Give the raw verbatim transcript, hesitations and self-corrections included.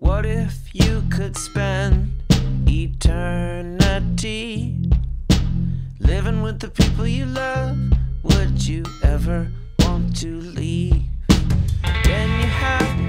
What if you could spend eternity living with the people you love? Would you ever want to leave? Can you have